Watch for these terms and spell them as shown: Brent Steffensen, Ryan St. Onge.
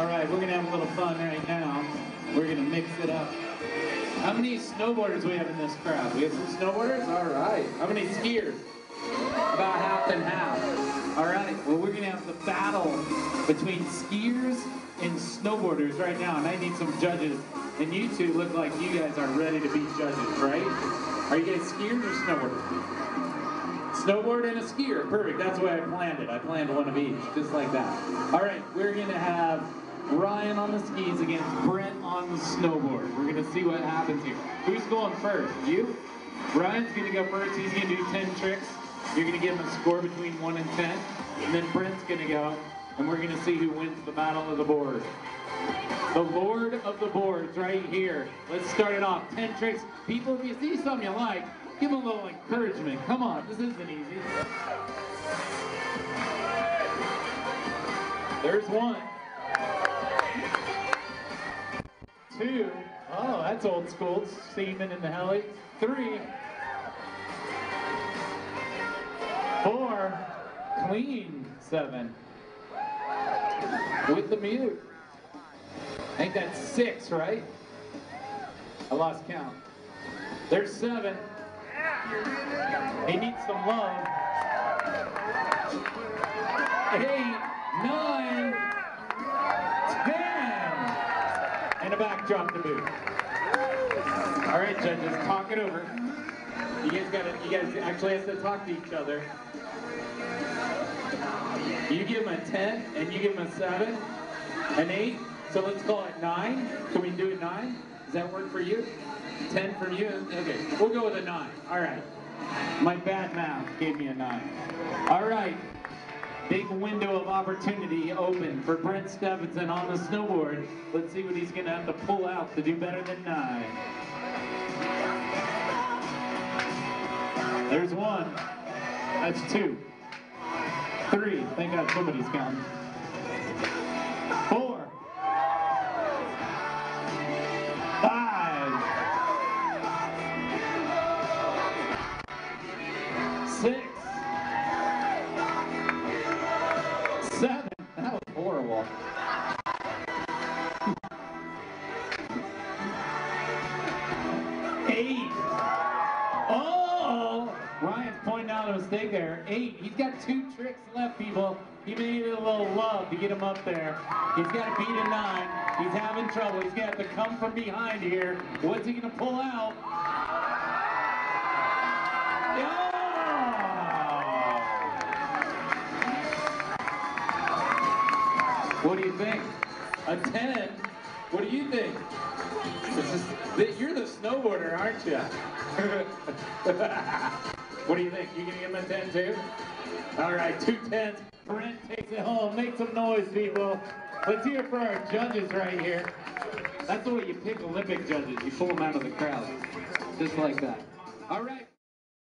All right, we're gonna have a little fun right now. We're gonna mix it up. How many snowboarders we have in this crowd? We have some snowboarders? All right. How many skiers? About half and half. All right, well, we're gonna have the battle between skiers and snowboarders right now, and I need some judges. And you two look like you guys are ready to be judges, right? Are you guys skiers or snowboarders? Snowboard and a skier, perfect. That's the way I planned it. I planned one of each, just like that. All right, we're gonna have Ryan on the skis against Brent on the snowboard. We're gonna see what happens here. Who's going first? You? Ryan's gonna go first. He's gonna do 10 tricks. You're gonna give him a score between 1 and 10, and then Brent's gonna go, and we're gonna see who wins the battle of the board. The Lord of the boards right here. Let's start it off. 10 tricks. People, if you see something you like, give them a little encouragement. Come on, this isn't easy. There's one. Two. Oh, that's old school. Seaman in the heli. Three. Four. Clean. Seven. With the mute. I think that's 6, right? I lost count. There's 7. He needs some love. 8, 9, 10. And a backdrop to boot. All right, judges, talk it over. You guys actually have to talk to each other. You give him a 10, and you give him a 7, an 8. So let's call it 9. Can we do a 9? Does that work for you? 10 from you? Okay, we'll go with a 9. All right. My bad math gave me a 9. All right. Big window of opportunity open for Brent Steffensen on the snowboard. Let's see what he's going to have to pull out to do better than 9. There's 1. That's 2. 3. Thank God somebody's counting. 4. 6, 7. That was horrible. 8. Oh! Ryan's pointing out a mistake there. 8. He's got 2 tricks left, people. He may need a little love to get him up there. He's got to beat a 9. He's having trouble. He's got to come from behind here. What's he going to pull out? Yeah. What do you think? A 10? What do you think? You're the snowboarder, aren't you? What do you think? You gonna give him a 10 too? All right, 2 10s. Brent takes it home. Make some noise, people. Let's hear it for our judges right here. That's the way you pick Olympic judges. You pull them out of the crowd, just like that. All right.